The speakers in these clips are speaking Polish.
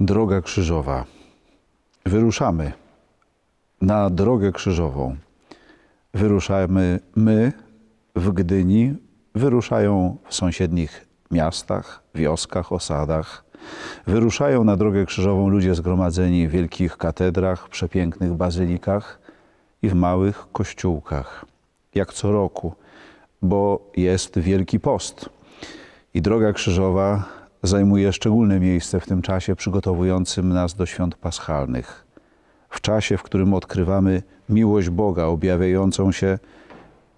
Droga krzyżowa. Wyruszamy na drogę krzyżową. Wyruszamy my w Gdyni, wyruszają w sąsiednich miastach, wioskach, osadach. Wyruszają na drogę krzyżową ludzie zgromadzeni w wielkich katedrach, przepięknych bazylikach i w małych kościółkach, jak co roku, bo jest Wielki Post i droga krzyżowa zajmuje szczególne miejsce w tym czasie przygotowującym nas do świąt paschalnych. W czasie, w którym odkrywamy miłość Boga objawiającą się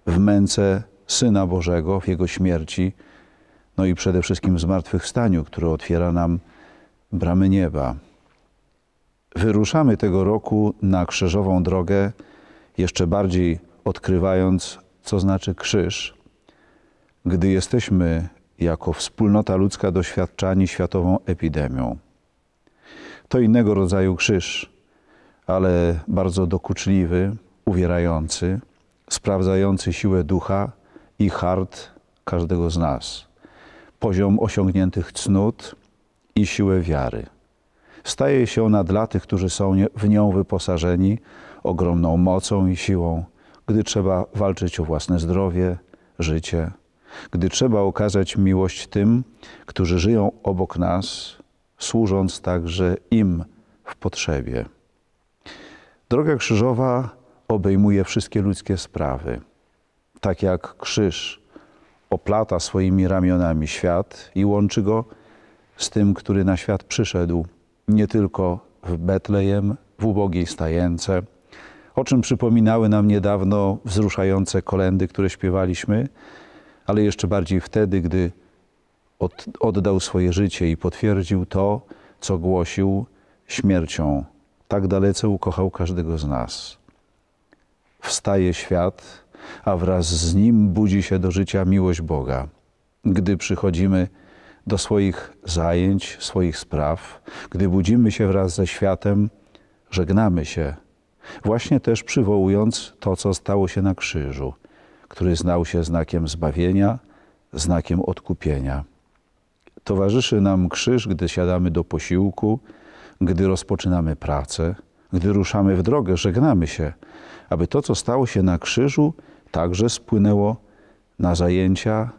w męce Syna Bożego, w Jego śmierci, no i przede wszystkim zmartwychwstaniu, które otwiera nam bramy nieba. Wyruszamy tego roku na krzyżową drogę, jeszcze bardziej odkrywając, co znaczy krzyż, gdy jesteśmy jako wspólnota ludzka doświadczani światową epidemią. To innego rodzaju krzyż, ale bardzo dokuczliwy, uwierający, sprawdzający siłę ducha i hart każdego z nas, poziom osiągniętych cnót i siłę wiary. Staje się ona dla tych, którzy są w nią wyposażeni, ogromną mocą i siłą, gdy trzeba walczyć o własne zdrowie, życie, gdy trzeba okazać miłość tym, którzy żyją obok nas, służąc także im w potrzebie. Droga krzyżowa obejmuje wszystkie ludzkie sprawy. Tak jak krzyż oplata swoimi ramionami świat i łączy go z tym, który na świat przyszedł, nie tylko w Betlejem, w ubogiej stajence, o czym przypominały nam niedawno wzruszające kolędy, które śpiewaliśmy, ale jeszcze bardziej wtedy, gdy oddał swoje życie i potwierdził to, co głosił śmiercią. Tak dalece ukochał każdego z nas. Wstaje świat, a wraz z nim budzi się do życia miłość Boga. Gdy przychodzimy do swoich zajęć, swoich spraw, gdy budzimy się wraz ze światem, żegnamy się. Właśnie też przywołując to, co stało się na krzyżu, który znał się znakiem zbawienia, znakiem odkupienia. Towarzyszy nam krzyż, gdy siadamy do posiłku, gdy rozpoczynamy pracę, gdy ruszamy w drogę, żegnamy się, aby to, co stało się na krzyżu, także spłynęło na zajęcia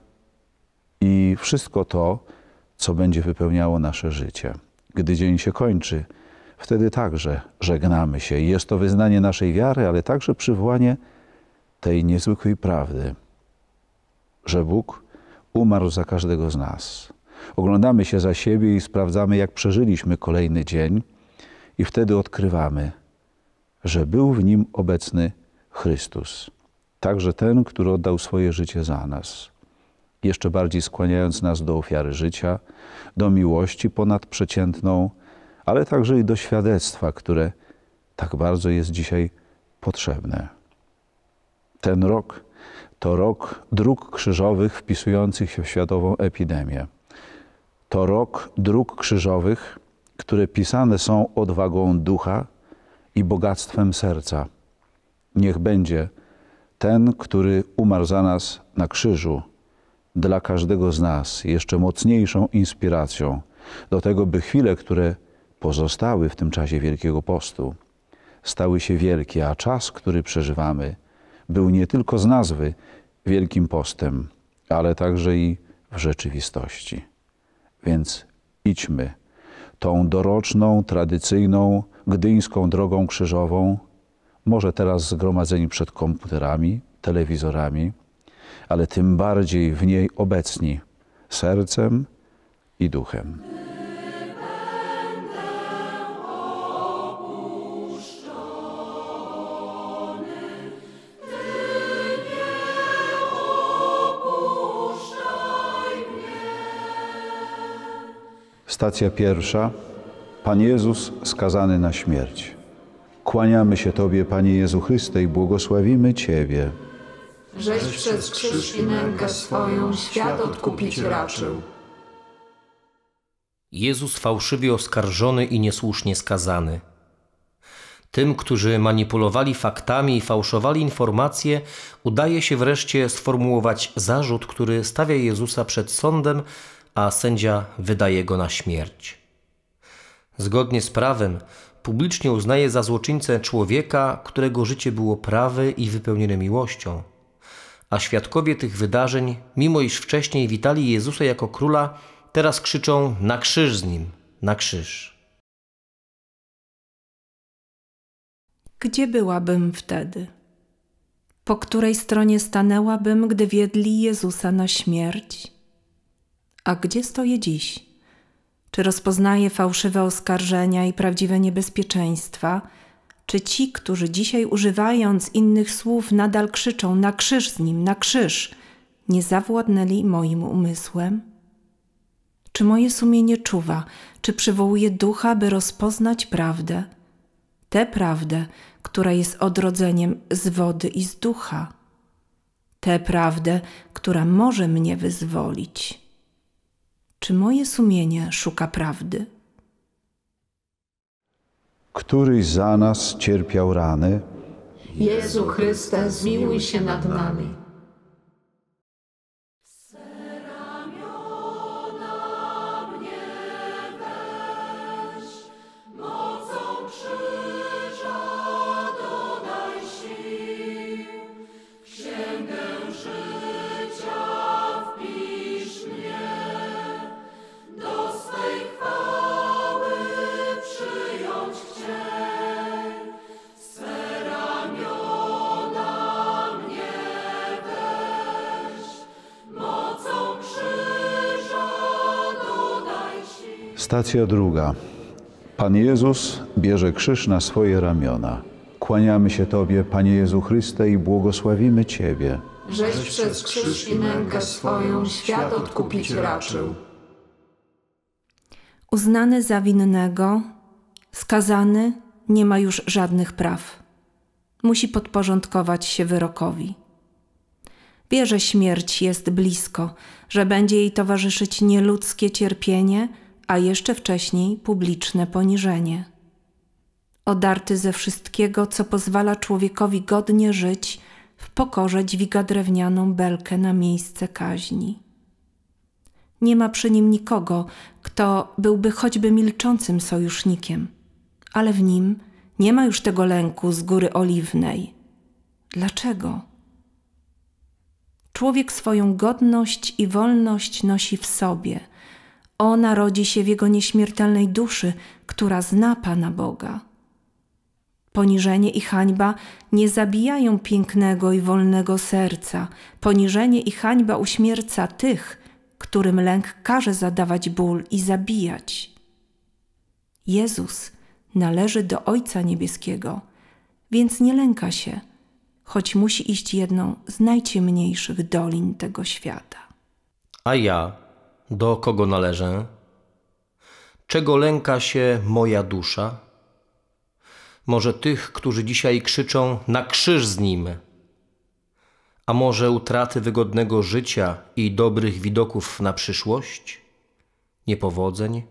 i wszystko to, co będzie wypełniało nasze życie. Gdy dzień się kończy, wtedy także żegnamy się. Jest to wyznanie naszej wiary, ale także przywołanie tej niezwykłej prawdy, że Bóg umarł za każdego z nas. Oglądamy się za siebie i sprawdzamy, jak przeżyliśmy kolejny dzień i wtedy odkrywamy, że był w nim obecny Chrystus, także ten, który oddał swoje życie za nas, jeszcze bardziej skłaniając nas do ofiary życia, do miłości ponadprzeciętną, ale także i do świadectwa, które tak bardzo jest dzisiaj potrzebne. Ten rok to rok dróg krzyżowych wpisujących się w światową epidemię. To rok dróg krzyżowych, które pisane są odwagą ducha i bogactwem serca. Niech będzie ten, który umarł za nas na krzyżu, dla każdego z nas jeszcze mocniejszą inspiracją do tego, by chwile, które pozostały w tym czasie Wielkiego Postu, stały się wielkie, a czas, który przeżywamy, był nie tylko z nazwy Wielkim Postem, ale także i w rzeczywistości. Więc idźmy tą doroczną, tradycyjną, gdyńską drogą krzyżową, może teraz zgromadzeni przed komputerami, telewizorami, ale tym bardziej w niej obecni sercem i duchem. Stacja pierwsza. Pan Jezus skazany na śmierć. Kłaniamy się Tobie, Panie Jezu Chryste, i błogosławimy Ciebie, żeś przez krzyż i mękę swoją świat odkupić raczył. Jezus fałszywie oskarżony i niesłusznie skazany. Tym, którzy manipulowali faktami i fałszowali informacje, udaje się wreszcie sformułować zarzut, który stawia Jezusa przed sądem, a sędzia wydaje go na śmierć. Zgodnie z prawem publicznie uznaje za złoczyńcę człowieka, którego życie było prawe i wypełnione miłością. A świadkowie tych wydarzeń, mimo iż wcześniej witali Jezusa jako króla, teraz krzyczą: na krzyż z nim, na krzyż. Gdzie byłabym wtedy? Po której stronie stanęłabym, gdy wiedli Jezusa na śmierć? A gdzie stoję dziś? Czy rozpoznaję fałszywe oskarżenia i prawdziwe niebezpieczeństwa? Czy ci, którzy dzisiaj używając innych słów nadal krzyczą na krzyż z nim, na krzyż, nie zawładnęli moim umysłem? Czy moje sumienie czuwa, czy przywołuje ducha, by rozpoznać prawdę? Tę prawdę, która jest odrodzeniem z wody i z ducha. Tę prawdę, która może mnie wyzwolić. Czy moje sumienie szuka prawdy? Któryś za nas cierpiał rany. Jezu Chryste, zmiłuj się nad nami. Stacja druga. Pan Jezus bierze krzyż na swoje ramiona. Kłaniamy się Tobie, Panie Jezu Chryste, i błogosławimy Ciebie, żeś przez krzyż i mękę swoją świat odkupić raczył. Uznany za winnego, skazany, nie ma już żadnych praw. Musi podporządkować się wyrokowi. Wie, że śmierć jest blisko, że będzie jej towarzyszyć nieludzkie cierpienie, a jeszcze wcześniej publiczne poniżenie. Odarty ze wszystkiego, co pozwala człowiekowi godnie żyć, w pokorze dźwiga drewnianą belkę na miejsce kaźni. Nie ma przy nim nikogo, kto byłby choćby milczącym sojusznikiem, ale w nim nie ma już tego lęku z Góry Oliwnej. Dlaczego? Człowiek swoją godność i wolność nosi w sobie. Ona rodzi się w jego nieśmiertelnej duszy, która zna Pana Boga. Poniżenie i hańba nie zabijają pięknego i wolnego serca. Poniżenie i hańba uśmierca tych, którym lęk każe zadawać ból i zabijać. Jezus należy do Ojca Niebieskiego, więc nie lęka się, choć musi iść jedną z najciemniejszych dolin tego świata. A ja... do kogo należę? Czego lęka się moja dusza? Może tych, którzy dzisiaj krzyczą na krzyż z nim? A może utraty wygodnego życia i dobrych widoków na przyszłość? Niepowodzeń,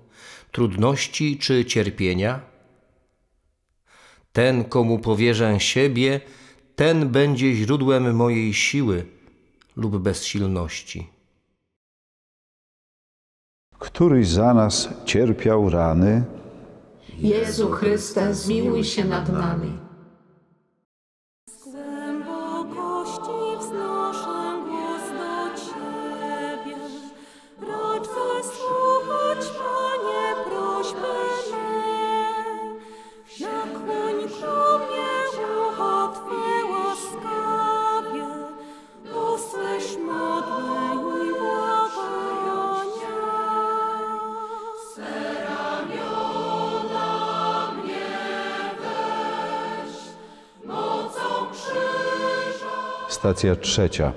trudności czy cierpienia? Ten, komu powierzę siebie, ten będzie źródłem mojej siły lub bezsilności. Któryś za nas cierpiał rany. Jezu Chryste, zmiłuj się nad nami. Racz zasłuchać, Panie, prośbę. Stacja trzecia.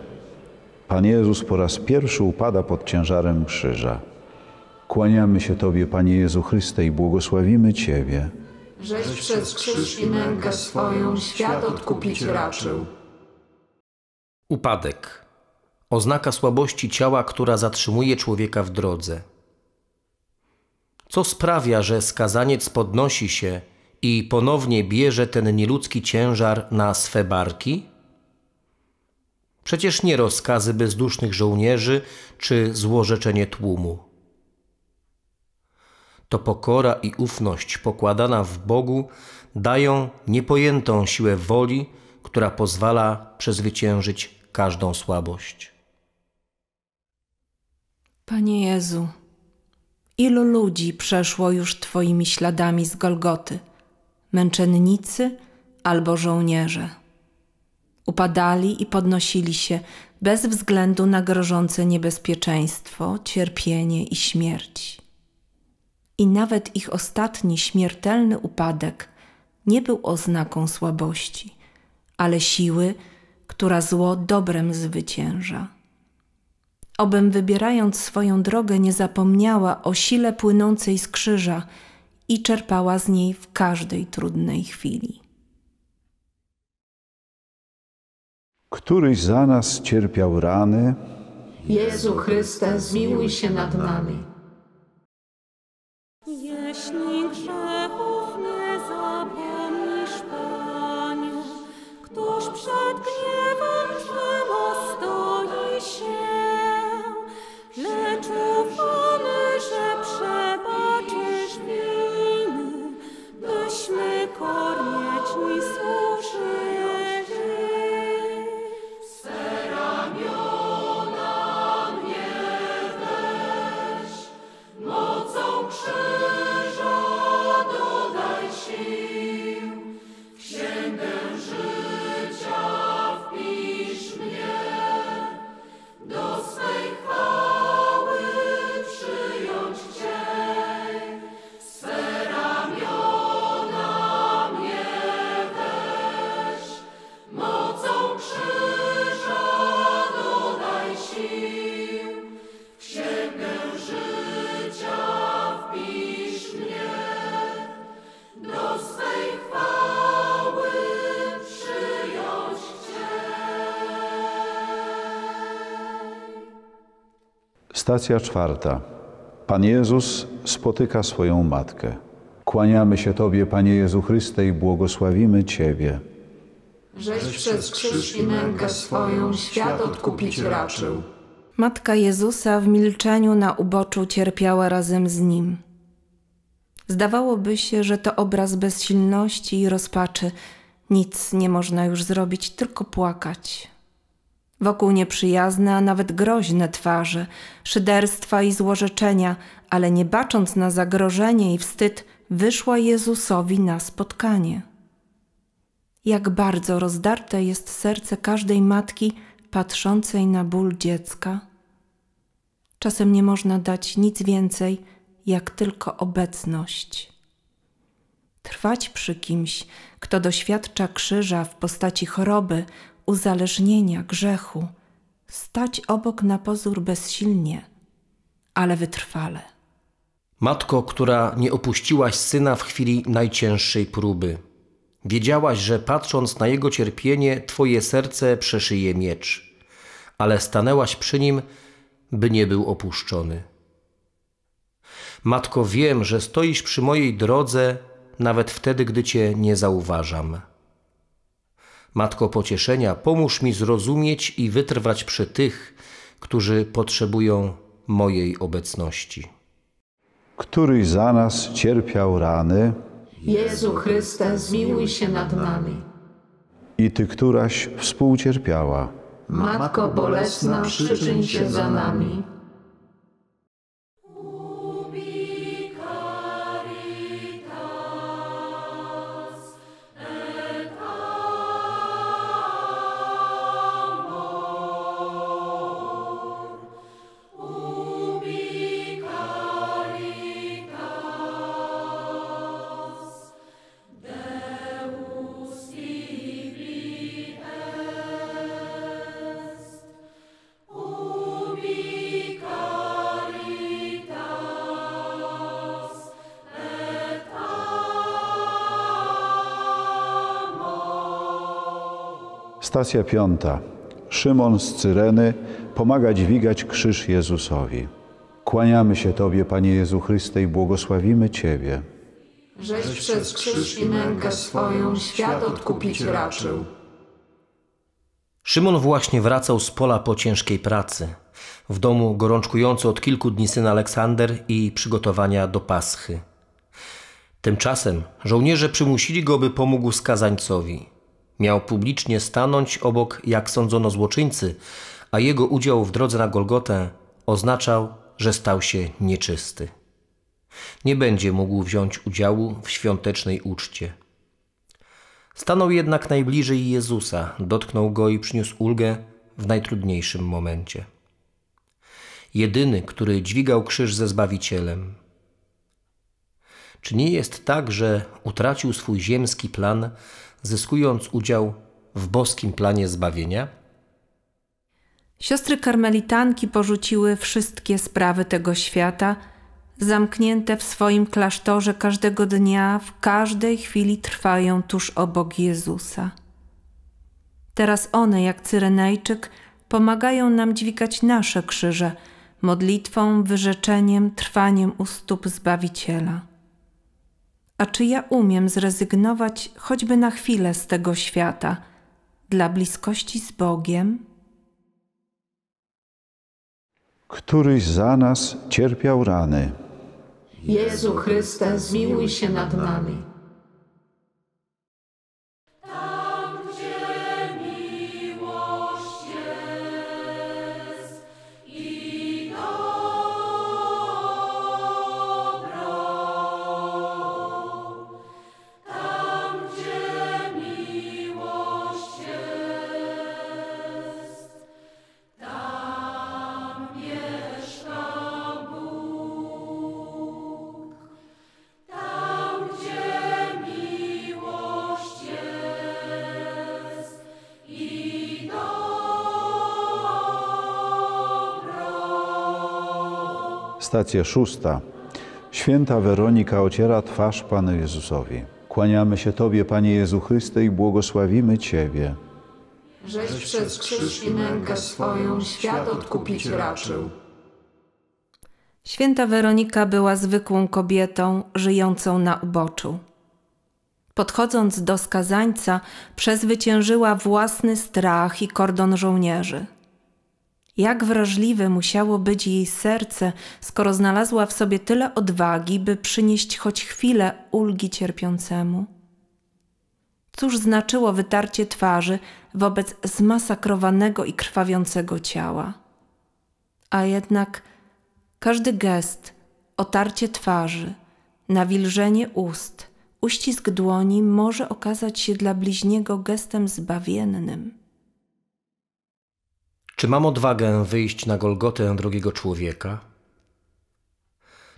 Pan Jezus po raz pierwszy upada pod ciężarem krzyża. Kłaniamy się Tobie, Panie Jezu Chryste, i błogosławimy Ciebie, żeś przez krzyż i mękę swoją świat odkupić raczył. Upadek. Oznaka słabości ciała, która zatrzymuje człowieka w drodze. Co sprawia, że skazaniec podnosi się i ponownie bierze ten nieludzki ciężar na swe barki? Przecież nie rozkazy bezdusznych żołnierzy czy złorzeczenie tłumu. To pokora i ufność pokładana w Bogu dają niepojętą siłę woli, która pozwala przezwyciężyć każdą słabość. Panie Jezu, ilu ludzi przeszło już Twoimi śladami z Golgoty, męczennicy albo żołnierze. Upadali i podnosili się bez względu na grożące niebezpieczeństwo, cierpienie i śmierć. I nawet ich ostatni śmiertelny upadek nie był oznaką słabości, ale siły, która zło dobrem zwycięża. Obym wybierając swoją drogę nie zapomniała o sile płynącej z krzyża i czerpała z niej w każdej trudnej chwili. Któryś za nas cierpiał rany. Jezu Chryste, zmiłuj się nad nami. Jeśli grzechów nie zapomnisz, Panie, któż przed gniewem Rzyma stoi się, lecz ufamy, że przebaczysz winy, byśmy koniecznie służyli. Stacja czwarta. Pan Jezus spotyka swoją matkę. Kłaniamy się Tobie, Panie Jezu Chryste, i błogosławimy Ciebie, żeś przez krzyż i mękę swoją świat odkupić raczył. Matka Jezusa w milczeniu na uboczu cierpiała razem z Nim. Zdawałoby się, że to obraz bezsilności i rozpaczy. Nic nie można już zrobić, tylko płakać. Wokół nieprzyjazne, a nawet groźne twarze, szyderstwa i złorzeczenia, ale nie bacząc na zagrożenie i wstyd, wyszła Jezusowi na spotkanie. Jak bardzo rozdarte jest serce każdej matki patrzącej na ból dziecka. Czasem nie można dać nic więcej, jak tylko obecność. Trwać przy kimś, kto doświadcza krzyża w postaci choroby, uzależnienia, grzechu, stać obok na pozór bezsilnie, ale wytrwale. Matko, która nie opuściłaś syna w chwili najcięższej próby. Wiedziałaś, że patrząc na jego cierpienie, Twoje serce przeszyje miecz, ale stanęłaś przy nim, by nie był opuszczony. Matko, wiem, że stoisz przy mojej drodze, nawet wtedy, gdy Cię nie zauważam. Matko pocieszenia, pomóż mi zrozumieć i wytrwać przy tych, którzy potrzebują mojej obecności. Któryś za nas cierpiał rany. Jezu Chryste, zmiłuj się nad nami. I Ty, któraś współcierpiała. Matko bolesna, przyczyń się za nami. Stacja piąta. Szymon z Cyreny pomaga dźwigać krzyż Jezusowi. Kłaniamy się Tobie, Panie Jezu Chryste, i błogosławimy Ciebie, żeś przez krzyż i mękę swoją świat odkupić raczył. Szymon właśnie wracał z pola po ciężkiej pracy. W domu gorączkujący od kilku dni syn Aleksander i przygotowania do Paschy. Tymczasem żołnierze przymusili go, by pomógł skazańcowi. Miał publicznie stanąć obok, jak sądzono, złoczyńcy, a jego udział w drodze na Golgotę oznaczał, że stał się nieczysty. Nie będzie mógł wziąć udziału w świątecznej uczcie. Stanął jednak najbliżej Jezusa, dotknął Go i przyniósł ulgę w najtrudniejszym momencie. Jedyny, który dźwigał krzyż ze Zbawicielem. Czy nie jest tak, że utracił swój ziemski plan, zyskując udział w boskim planie zbawienia? Siostry karmelitanki porzuciły wszystkie sprawy tego świata, zamknięte w swoim klasztorze każdego dnia, w każdej chwili trwają tuż obok Jezusa. Teraz one, jak Cyrenejczyk, pomagają nam dźwigać nasze krzyże, modlitwą, wyrzeczeniem, trwaniem u stóp Zbawiciela. A czy ja umiem zrezygnować choćby na chwilę z tego świata, dla bliskości z Bogiem? Któryś za nas cierpiał rany. Jezu Chryste, zmiłuj się nad nami. Tam, gdzie miłość jest i dobro. Tam, gdzie miłość jest, tam mieszka Bóg. Tam, gdzie miłość jest i dobro. Stacja szósta. Święta Weronika ociera twarz Panu Jezusowi. Kłaniamy się Tobie, Panie Jezu Chryste, i błogosławimy Ciebie, żeś przez krzyż i mękę swoją świat odkupić raczył. Święta Weronika była zwykłą kobietą żyjącą na uboczu. Podchodząc do skazańca, przezwyciężyła własny strach i kordon żołnierzy. Jak wrażliwe musiało być jej serce, skoro znalazła w sobie tyle odwagi, by przynieść choć chwilę ulgi cierpiącemu. Cóż znaczyło wytarcie twarzy wobec zmasakrowanego i krwawiącego ciała? A jednak każdy gest, otarcie twarzy, nawilżenie ust, uścisk dłoni może okazać się dla bliźniego gestem zbawiennym. Czy mam odwagę wyjść na Golgotę drugiego człowieka?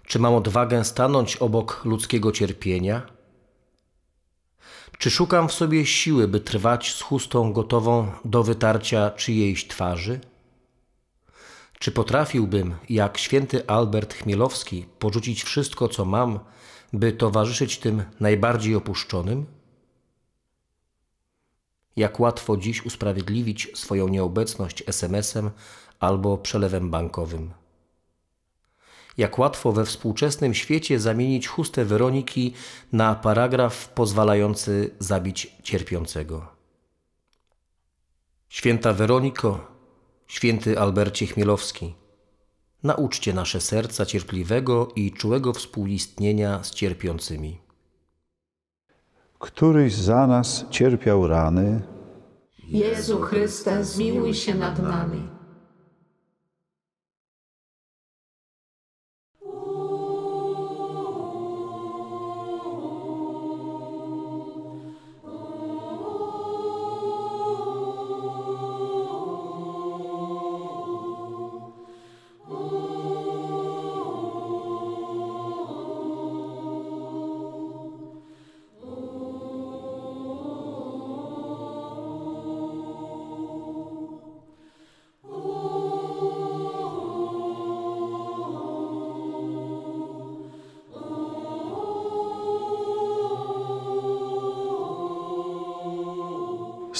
Czy mam odwagę stanąć obok ludzkiego cierpienia? Czy szukam w sobie siły, by trwać z chustą gotową do wytarcia czyjejś twarzy? Czy potrafiłbym, jak święty Albert Chmielowski, porzucić wszystko, co mam, by towarzyszyć tym najbardziej opuszczonym? Jak łatwo dziś usprawiedliwić swoją nieobecność SMS-em albo przelewem bankowym. Jak łatwo we współczesnym świecie zamienić chustę Weroniki na paragraf pozwalający zabić cierpiącego. Święta Weroniko, święty Albercie Chmielowski, nauczcie nasze serca cierpliwego i czułego współistnienia z cierpiącymi. Któryś za nas cierpiał rany. Jezu Chryste, zmiłuj się nad nami.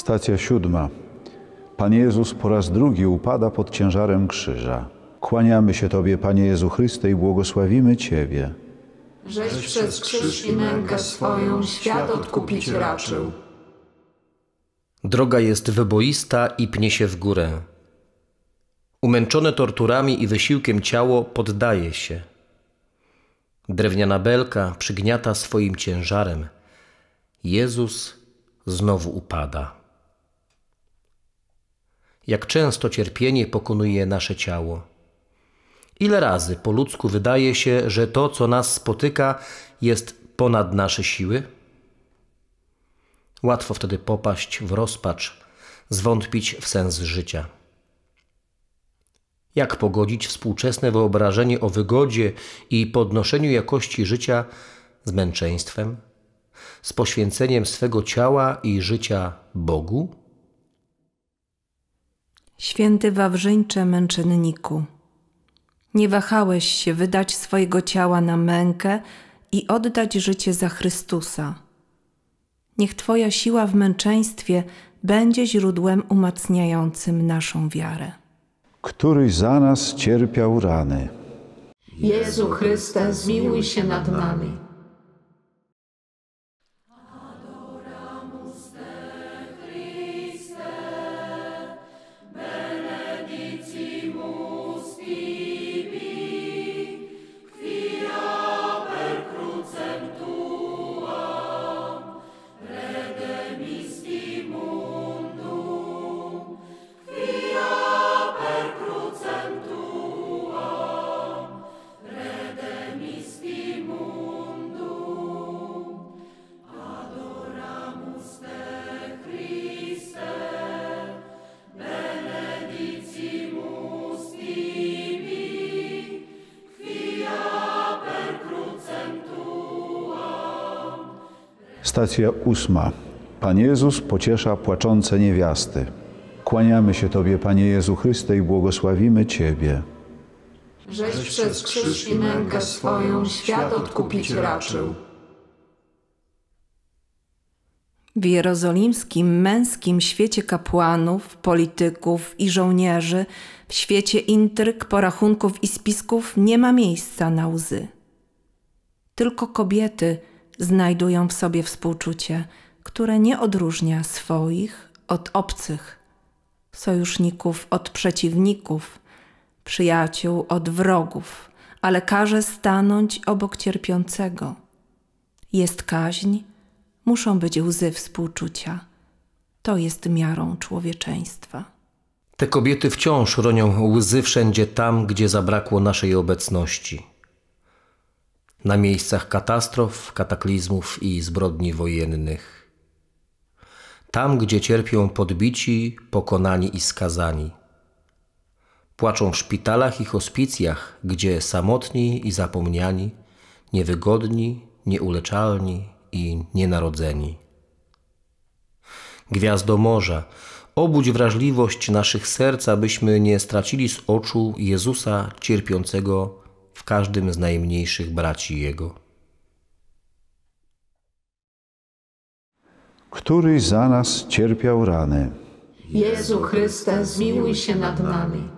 Stacja siódma. Pan Jezus po raz drugi upada pod ciężarem krzyża. Kłaniamy się Tobie, Panie Jezu Chryste, i błogosławimy Ciebie, żeś przez krzyż i mękę swoją świat odkupić raczył. Droga jest wyboista i pnie się w górę. Umęczone torturami i wysiłkiem ciało poddaje się. Drewniana belka przygniata swoim ciężarem. Jezus znowu upada. Jak często cierpienie pokonuje nasze ciało. Ile razy po ludzku wydaje się, że to, co nas spotyka, jest ponad nasze siły? Łatwo wtedy popaść w rozpacz, zwątpić w sens życia. Jak pogodzić współczesne wyobrażenie o wygodzie i podnoszeniu jakości życia z męczeństwem, z poświęceniem swego ciała i życia Bogu? Święty Wawrzyńcze Męczenniku, nie wahałeś się wydać swojego ciała na mękę i oddać życie za Chrystusa. Niech Twoja siła w męczeństwie będzie źródłem umacniającym naszą wiarę. Któryś za nas cierpiał rany. Jezu Chryste, zmiłuj się nad nami. Stacja 8. Pan Jezus pociesza płaczące niewiasty. Kłaniamy się Tobie, Panie Jezu Chryste, i błogosławimy Ciebie, żeś przez krzyż i mękę swoją świat odkupić raczył. W jerozolimskim męskim świecie kapłanów, polityków i żołnierzy, w świecie intryg, porachunków i spisków nie ma miejsca na łzy. Tylko kobiety znajdują w sobie współczucie, które nie odróżnia swoich od obcych, sojuszników od przeciwników, przyjaciół od wrogów, ale każe stanąć obok cierpiącego. Jest kaźń, muszą być łzy współczucia. To jest miarą człowieczeństwa. Te kobiety wciąż ronią łzy wszędzie tam, gdzie zabrakło naszej obecności. Na miejscach katastrof, kataklizmów i zbrodni wojennych. Tam, gdzie cierpią podbici, pokonani i skazani. Płaczą w szpitalach i hospicjach, gdzie samotni i zapomniani, niewygodni, nieuleczalni i nienarodzeni. Gwiazdo morza, obudź wrażliwość naszych serc, abyśmy nie stracili z oczu Jezusa cierpiącego w każdym z najmniejszych braci Jego. Któryś za nas cierpiał rany. Jezu Chryste, zmiłuj się nad nami.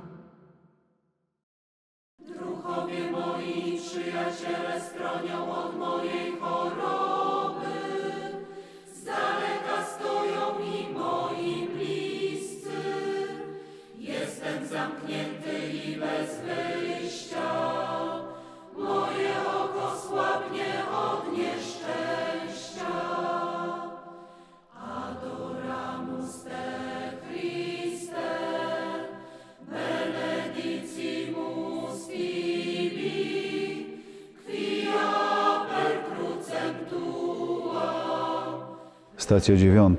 Druhowie moi, przyjaciele, stronią od mojej choroby. Z daleka stoją mi moi bliscy. Jestem zamknięty i bez wyjścia. Moje oko słabnie od nieszczęścia. Adoramus te Christe, benedicimus tibi, quia per crucem tuam. Stacja 9.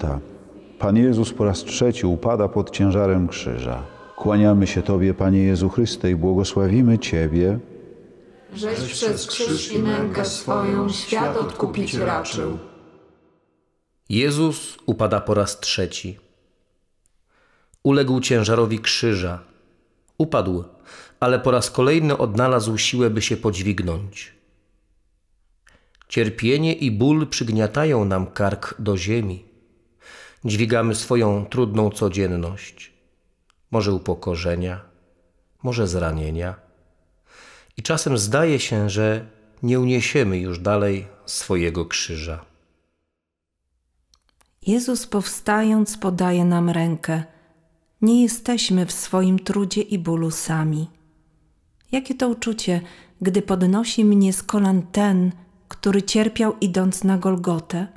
Pan Jezus po raz trzeci upada pod ciężarem krzyża. Kłaniamy się Tobie, Panie Jezu Chryste, i błogosławimy Ciebie, żeś przez krzyż i mękę swoją świat odkupić raczył. Jezus upada po raz trzeci. Uległ ciężarowi krzyża. Upadł, ale po raz kolejny odnalazł siłę, by się podźwignąć. Cierpienie i ból przygniatają nam kark do ziemi. Dźwigamy swoją trudną codzienność. może upokorzenia, może zranienia. I czasem zdaje się, że nie uniesiemy już dalej swojego krzyża. Jezus powstając podaje nam rękę. Nie jesteśmy w swoim trudzie i bólu sami. Jakie to uczucie, gdy podnosi mnie z kolan ten, który cierpiał idąc na Golgotę?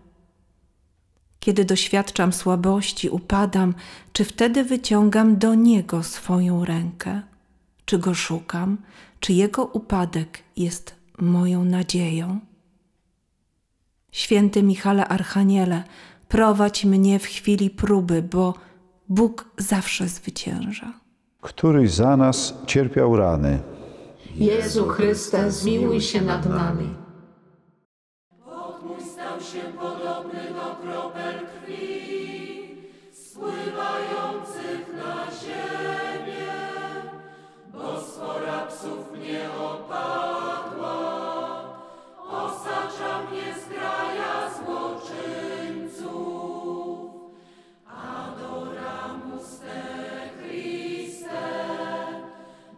Kiedy doświadczam słabości, upadam, czy wtedy wyciągam do Niego swoją rękę? Czy Go szukam? Czy Jego upadek jest moją nadzieją? Święty Michale Archaniele, prowadź mnie w chwili próby, bo Bóg zawsze zwycięża. Któryś za nas cierpiał rany. Jezu Chryste, zmiłuj się nad nami. Bóg mój stał się podobny do kropel krwi spływających na ziemię, bo spora psów mnie opadła, osacza mnie zgraja złoczyńców. Adoramus te Christe,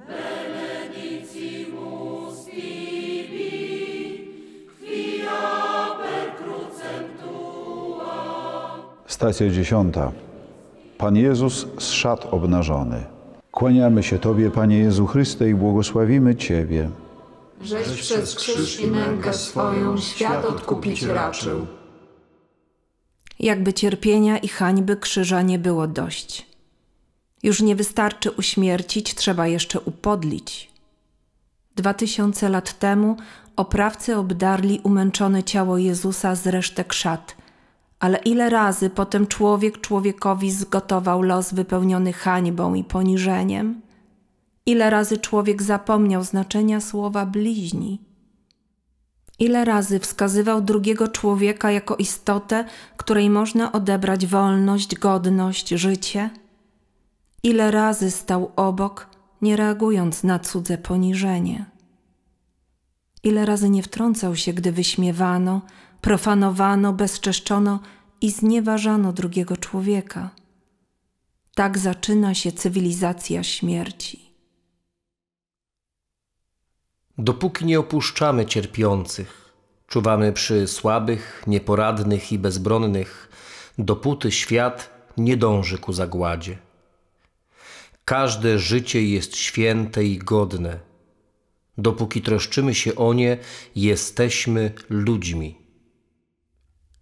benedicimus tibi, quia per crucem tua. Stacja 10. Pan Jezus z szat obnażony. Kłaniamy się Tobie, Panie Jezu Chryste, i błogosławimy Ciebie, żeś przez krzyż i mękę swoją świat odkupić raczył. Jakby cierpienia i hańby krzyża nie było dość. Już nie wystarczy uśmiercić, trzeba jeszcze upodlić. 2000 lat temu oprawcy obdarli umęczone ciało Jezusa z resztek szat, ale ile razy potem człowiek człowiekowi zgotował los wypełniony hańbą i poniżeniem? Ile razy człowiek zapomniał znaczenia słowa bliźni? Ile razy wskazywał drugiego człowieka jako istotę, której można odebrać wolność, godność, życie? Ile razy stał obok, nie reagując na cudze poniżenie? Ile razy nie wtrącał się, gdy wyśmiewano, profanowano, bezczeszczono i znieważano drugiego człowieka? Tak zaczyna się cywilizacja śmierci. Dopóki nie opuszczamy cierpiących, czuwamy przy słabych, nieporadnych i bezbronnych, dopóty świat nie dąży ku zagładzie. Każde życie jest święte i godne. Dopóki troszczymy się o nie, jesteśmy ludźmi.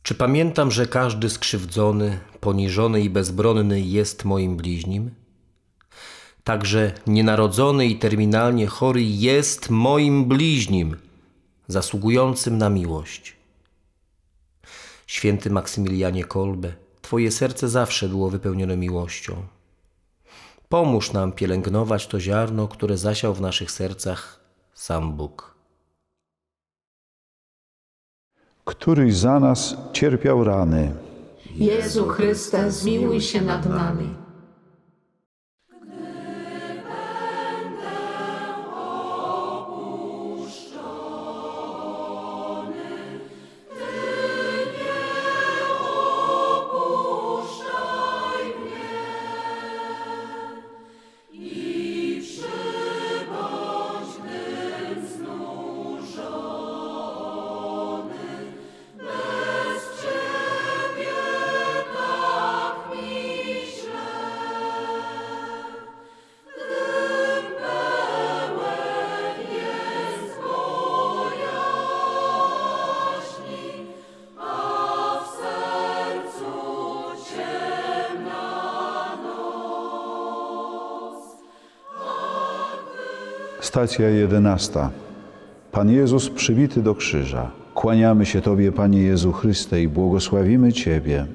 Czy pamiętam, że każdy skrzywdzony, poniżony i bezbronny jest moim bliźnim? Także nienarodzony i terminalnie chory jest moim bliźnim, zasługującym na miłość. Święty Maksymilianie Kolbe, Twoje serce zawsze było wypełnione miłością. Pomóż nam pielęgnować to ziarno, które zasiał w naszych sercach sam Bóg. Któryś za nas cierpiał rany. Jezu Chryste, zmiłuj się nad nami. Stacja 11. Pan Jezus przybity do krzyża. Kłaniamy się Tobie, Panie Jezu Chryste, i błogosławimy Ciebie,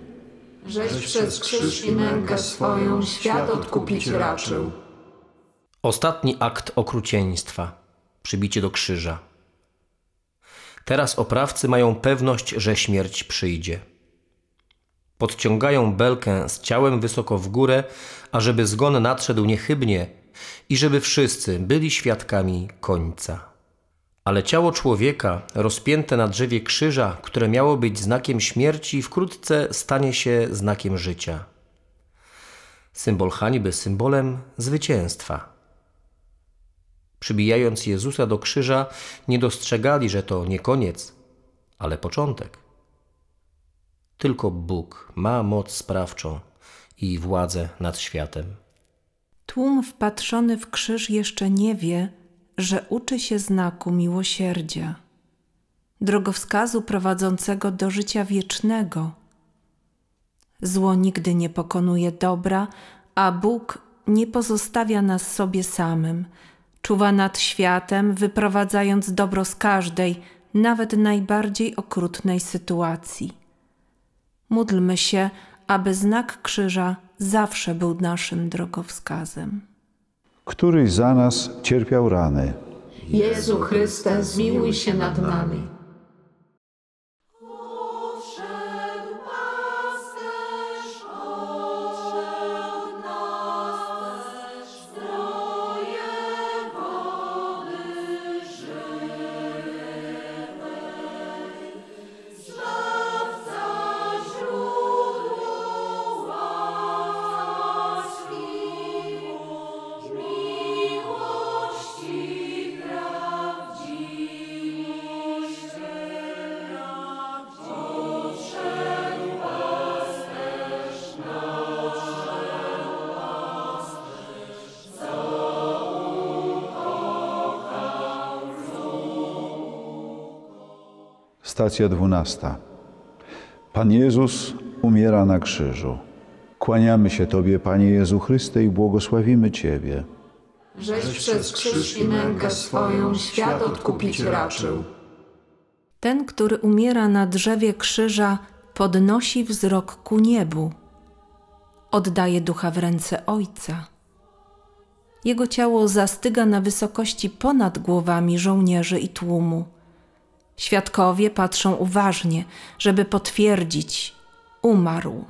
żeś przez krzyż i mękę swoją świat odkupić raczył. Ostatni akt okrucieństwa. Przybicie do krzyża. Teraz oprawcy mają pewność, że śmierć przyjdzie. Podciągają belkę z ciałem wysoko w górę, ażeby zgon nadszedł niechybnie, i żeby wszyscy byli świadkami końca. Ale ciało człowieka rozpięte na drzewie krzyża, które miało być znakiem śmierci, wkrótce stanie się znakiem życia. Symbol hańby symbolem zwycięstwa. Przybijając Jezusa do krzyża, nie dostrzegali, że to nie koniec, ale początek. Tylko Bóg ma moc sprawczą i władzę nad światem. Tłum wpatrzony w krzyż jeszcze nie wie, że uczy się znaku miłosierdzia, drogowskazu prowadzącego do życia wiecznego. Zło nigdy nie pokonuje dobra, a Bóg nie pozostawia nas sobie samym. Czuwa nad światem, wyprowadzając dobro z każdej, nawet najbardziej okrutnej sytuacji. Módlmy się, aby znak krzyża zawsze był naszym drogowskazem. Któryś za nas cierpiał rany. Jezu Chryste, zmiłuj się nad nami. Stacja 12. Pan Jezus umiera na krzyżu. Kłaniamy się Tobie, Panie Jezu Chryste, i błogosławimy Ciebie, żeś przez krzyż i mękę swoją świat odkupić raczył. Ten, który umiera na drzewie krzyża, podnosi wzrok ku niebu. Oddaje ducha w ręce Ojca. Jego ciało zastyga na wysokości ponad głowami żołnierzy i tłumu. Świadkowie patrzą uważnie, żeby potwierdzić – umarł.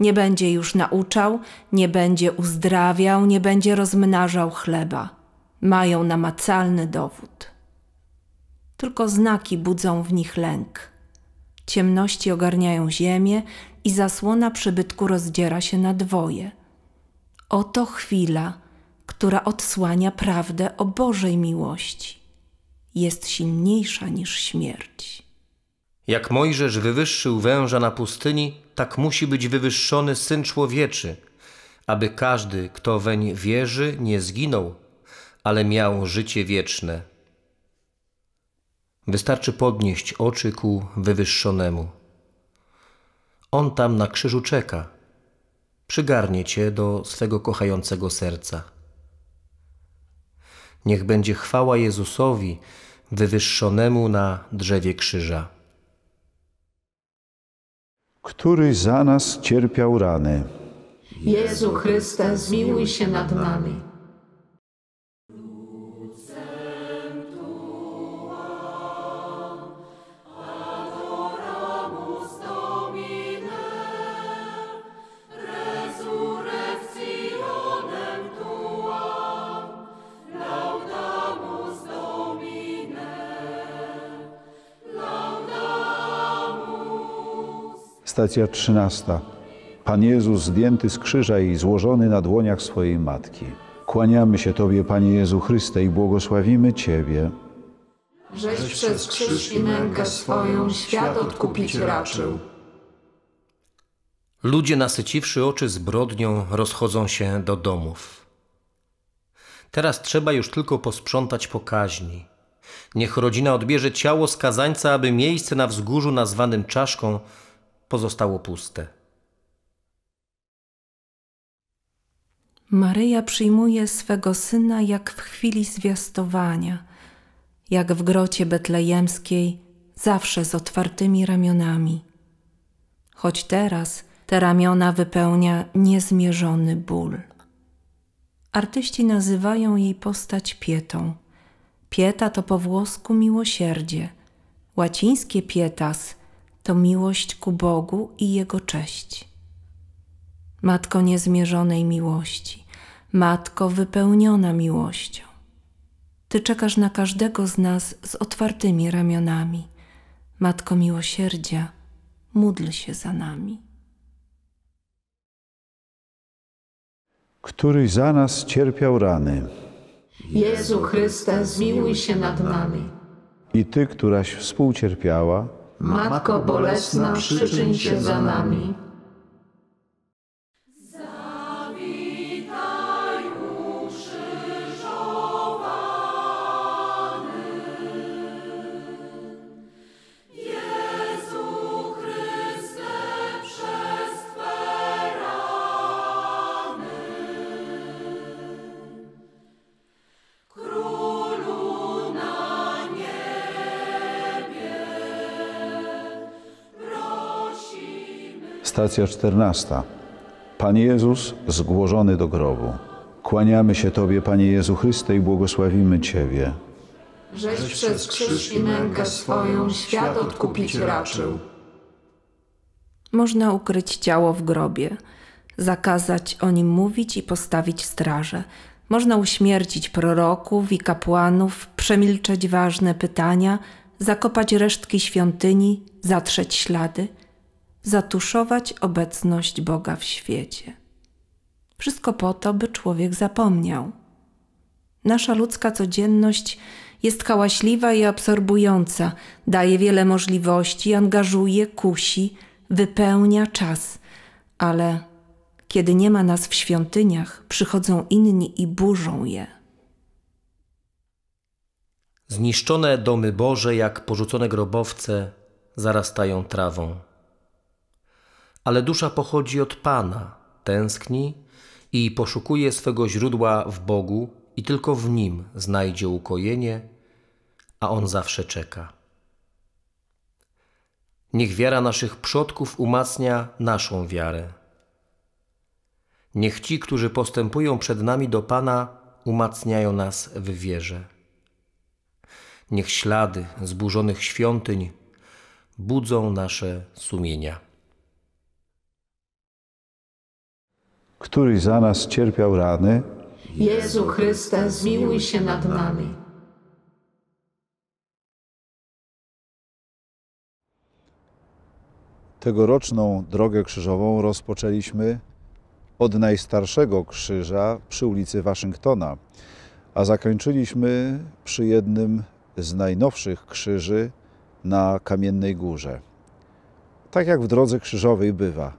Nie będzie już nauczał, nie będzie uzdrawiał, nie będzie rozmnażał chleba. Mają namacalny dowód. Tylko znaki budzą w nich lęk. Ciemności ogarniają ziemię i zasłona przybytku rozdziera się na dwoje. Oto chwila, która odsłania prawdę o Bożej miłości. Jest silniejsza niż śmierć. Jak Mojżesz wywyższył węża na pustyni, tak musi być wywyższony Syn Człowieczy, aby każdy, kto weń wierzy, nie zginął, ale miał życie wieczne. Wystarczy podnieść oczy ku wywyższonemu. On tam na krzyżu czeka. Przygarnie Cię do swego kochającego serca. Niech będzie chwała Jezusowi, wywyższonemu na drzewie krzyża. Któryś za nas cierpiał rany. Jezu Chryste, zmiłuj się nad nami. Stacja 13. Pan Jezus zdjęty z krzyża i złożony na dłoniach swojej Matki. Kłaniamy się Tobie, Panie Jezu Chryste, i błogosławimy Ciebie, żeś przez krzyż i mękę swoją świat odkupić raczył. Ludzie, nasyciwszy oczy zbrodnią, rozchodzą się do domów. Teraz trzeba już tylko posprzątać po kaźni. Niech rodzina odbierze ciało skazańca, aby miejsce na wzgórzu nazwanym Czaszką pozostało puste. Maryja przyjmuje swego Syna jak w chwili zwiastowania, jak w grocie betlejemskiej, zawsze z otwartymi ramionami. Choć teraz te ramiona wypełnia niezmierzony ból. Artyści nazywają jej postać pietą. Pieta to po włosku miłosierdzie. Łacińskie pietas to miłość ku Bogu i Jego cześć. Matko niezmierzonej miłości, Matko wypełniona miłością, Ty czekasz na każdego z nas z otwartymi ramionami. Matko miłosierdzia, módl się za nami. któryś za nas cierpiał rany. Jezu Chryste, zmiłuj się nad nami. I Ty, któraś współcierpiała, Matko Bolesna, przyczyń się za nami. Stacja 14. Pan Jezus zgłożony do grobu. Kłaniamy się Tobie, Panie Jezu Chryste, i błogosławimy Ciebie, żeś przez krzyż i mękę swoją świat odkupić raczył. Można ukryć ciało w grobie, zakazać o nim mówić i postawić strażę. Można uśmiercić proroków i kapłanów, przemilczeć ważne pytania, zakopać resztki świątyni, zatrzeć ślady, zatuszować obecność Boga w świecie. Wszystko po to, by człowiek zapomniał. Nasza ludzka codzienność jest hałaśliwa i absorbująca, daje wiele możliwości, angażuje, kusi, wypełnia czas. Ale kiedy nie ma nas w świątyniach, przychodzą inni i burzą je. Zniszczone domy Boże, jak porzucone grobowce, zarastają trawą. Ale dusza pochodzi od Pana, tęskni i poszukuje swego źródła w Bogu i tylko w Nim znajdzie ukojenie, a On zawsze czeka. Niech wiara naszych przodków umacnia naszą wiarę. Niech ci, którzy postępują przed nami do Pana, umacniają nas w wierze. Niech ślady zburzonych świątyń budzą nasze sumienia. Któryś za nas cierpiał rany. Jezu Chryste, zmiłuj się nad nami. Tegoroczną drogę krzyżową rozpoczęliśmy od najstarszego krzyża przy ulicy Waszyngtona, a zakończyliśmy przy jednym z najnowszych krzyży na Kamiennej Górze. Tak jak w drodze krzyżowej bywa.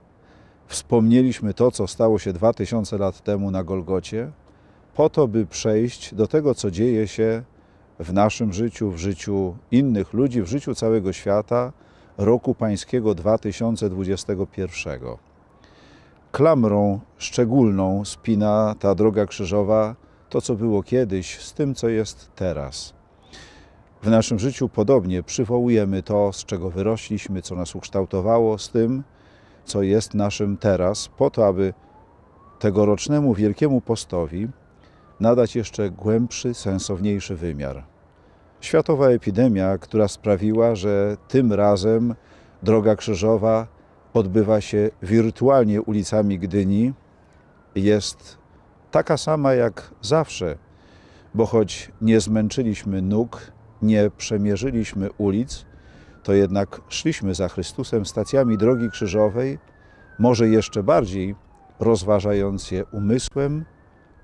Wspomnieliśmy to, co stało się 2000 lat temu na Golgocie, po to, by przejść do tego, co dzieje się w naszym życiu, w życiu innych ludzi, w życiu całego świata roku pańskiego 2021. Klamrą szczególną spina ta droga krzyżowa to, co było kiedyś, z tym, co jest teraz. W naszym życiu podobnie przywołujemy to, z czego wyrośliśmy, co nas ukształtowało, z tym, co jest naszym teraz, po to, aby tegorocznemu Wielkiemu Postowi nadać jeszcze głębszy, sensowniejszy wymiar. Światowa epidemia, która sprawiła, że tym razem droga krzyżowa odbywa się wirtualnie ulicami Gdyni, jest taka sama jak zawsze, bo choć nie zmęczyliśmy nóg, nie przemierzyliśmy ulic, to jednak szliśmy za Chrystusem stacjami drogi krzyżowej, może jeszcze bardziej rozważając je umysłem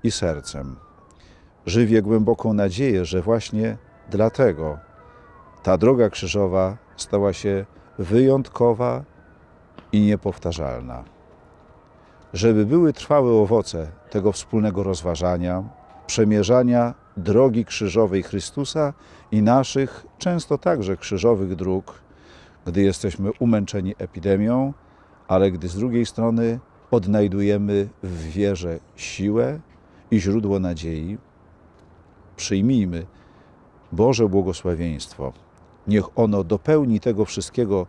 i sercem. Żywię głęboką nadzieję, że właśnie dlatego ta droga krzyżowa stała się wyjątkowa i niepowtarzalna. Żeby były trwałe owoce tego wspólnego rozważania, przemierzania drogi krzyżowej Chrystusa i naszych, często także krzyżowych dróg, gdy jesteśmy umęczeni epidemią, ale gdy z drugiej strony odnajdujemy w wierze siłę i źródło nadziei, przyjmijmy Boże błogosławieństwo. Niech ono dopełni tego wszystkiego,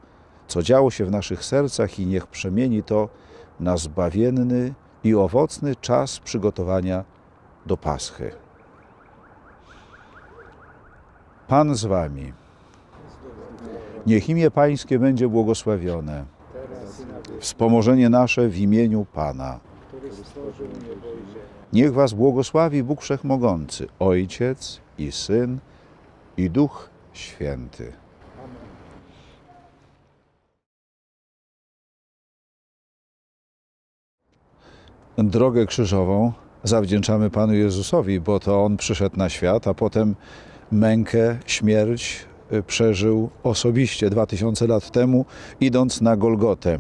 co działo się w naszych sercach i niech przemieni to na zbawienny i owocny czas przygotowania do Paschy. Pan z wami. Niech imię Pańskie będzie błogosławione. Wspomożenie nasze w imieniu Pana. Niech was błogosławi Bóg Wszechmogący, Ojciec i Syn, i Duch Święty. Drogę krzyżową zawdzięczamy Panu Jezusowi, bo to On przyszedł na świat, a potem mękę, śmierć przeżył osobiście 2000 lat temu, idąc na Golgotę.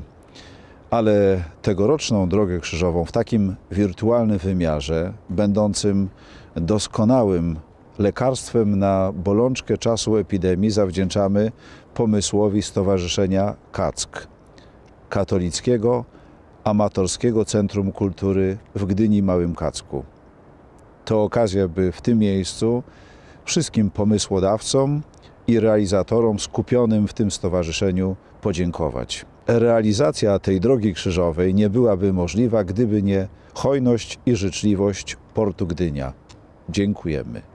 Ale tegoroczną drogę krzyżową w takim wirtualnym wymiarze, będącym doskonałym lekarstwem na bolączkę czasu epidemii, zawdzięczamy pomysłowi Stowarzyszenia KACK, Katolickiego Amatorskiego Centrum Kultury w Gdyni Małym Kacku. To okazja, by w tym miejscu wszystkim pomysłodawcom i realizatorom skupionym w tym stowarzyszeniu podziękować. Realizacja tej drogi krzyżowej nie byłaby możliwa, gdyby nie hojność i życzliwość Portu Gdynia. Dziękujemy.